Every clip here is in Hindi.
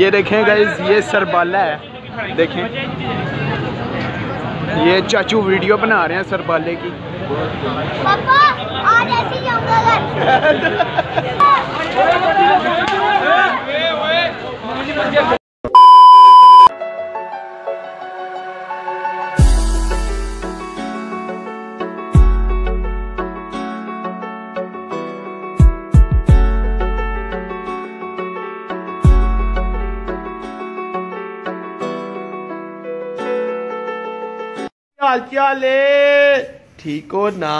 ये देखें गाइस, ये सरबाला है, देखें ये चाचू वीडियो बना रहे हैं सरबाले की। पापा आज ऐसे जाऊंगा घर। ठीक हो ना?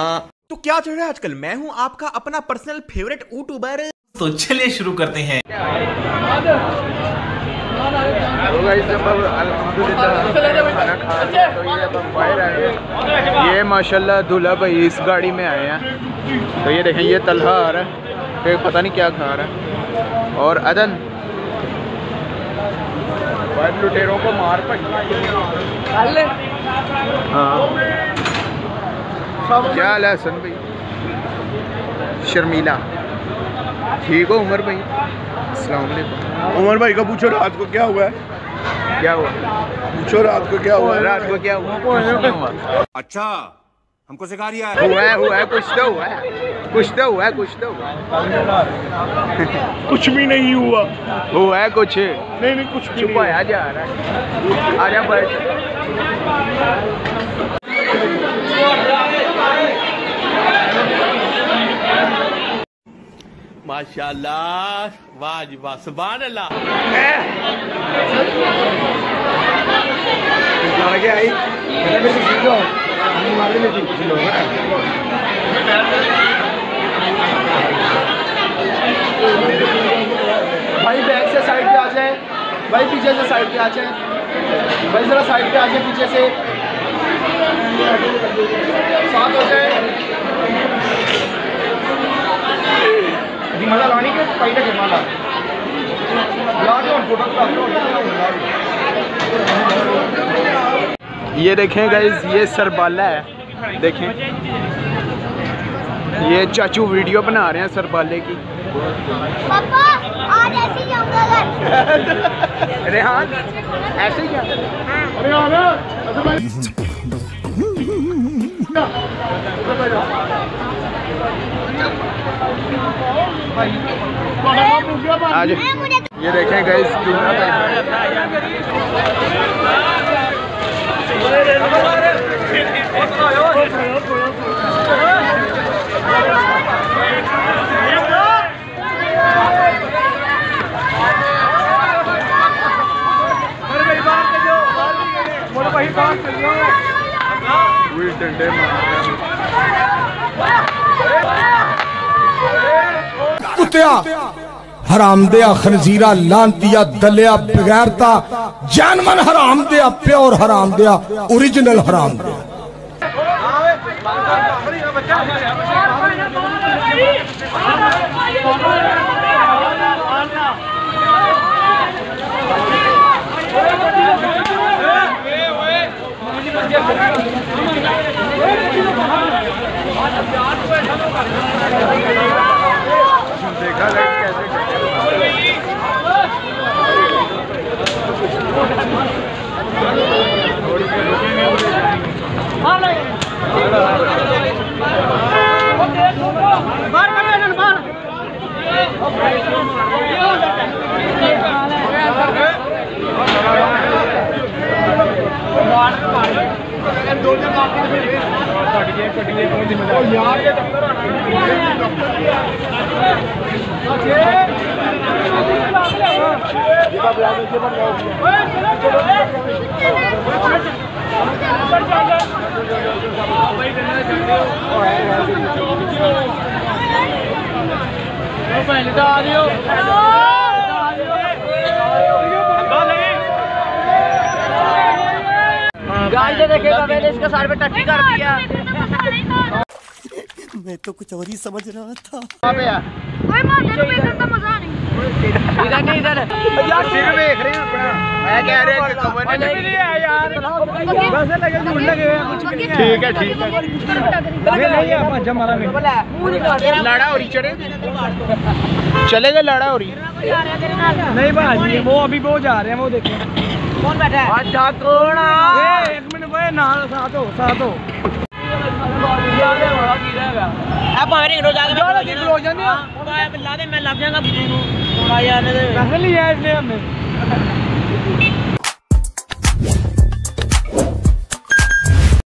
तो क्या चल रहा है आजकल? मैं हूं आपका अपना पर्सनल फेवरेट यूट्यूबर। तो चलिए शुरू करते हैं। ये माशाल्लाह दूल्हा भाई इस गाड़ी में आए हैं। तो ये देखें, ये तलहा आ रहा है, पता नहीं क्या खा रहा है। और अदन लुटेरों को मार पड़े। हाँ क्या हाल है हसन भाई? शर्मीला ठीक हो? उमर भाई अस्सलाम वालेकुम। उमर भाई का पूछो रात को क्या हुआ है। क्या हुआ? पूछो रात को क्या हुआ है। रात को क्या हुआ? अच्छा हमको सिखा रही है। हुआ है कुछ तो हुआ है, कुछ तो हुआ है, कुछ तो हुआ। कुछ भी नहीं हुआ। हुआ है कुछ? नहीं नहीं कुछ भी। छुपाया जा रहा है। आ जा बैठ। माशाल्लाह, वाह जी वाह, सुभान अल्लाह। भाई बैक से साइड पे आ जाए, भाई पीछे से साइड पे आ जाए, भाई जरा साइड पे आ जाए, पीछे से साथ हो जाए। मजा लाने के पैदा करना फोटोग्राफर। ये देखें गाइस, ये सरबाला है, देखें ये चाचू वीडियो बना रहे हैं सरबाले की। पापा आज ऐसे जाऊंगा घर। रेहान ऐसे क्या? रेहान आज ये देखें गाइस, हराम दिया खनजीरा लान दिया दलिया बगैर था जानमन हराम दिया प्योर हराम दिया ओरिजिनल हराम दिया। गाड़ी देखेगा मैंने इसके सार पे टट्टी कर दिया। मैं तो कुछ और ही समझ रहा था। चलेगा लाड़ा हो रही नहीं भाजी, वो अभी वो जा रहे हैं, वो देखे कौन बैठा है। अच्छा कोना एक मिनट भाई ना साथ हो आप भाई रोज आ के लो जाने। हां भाई बिल्ला दे मैं लग जाऊंगा थोड़ा यार। पैसे लिए इसने हमें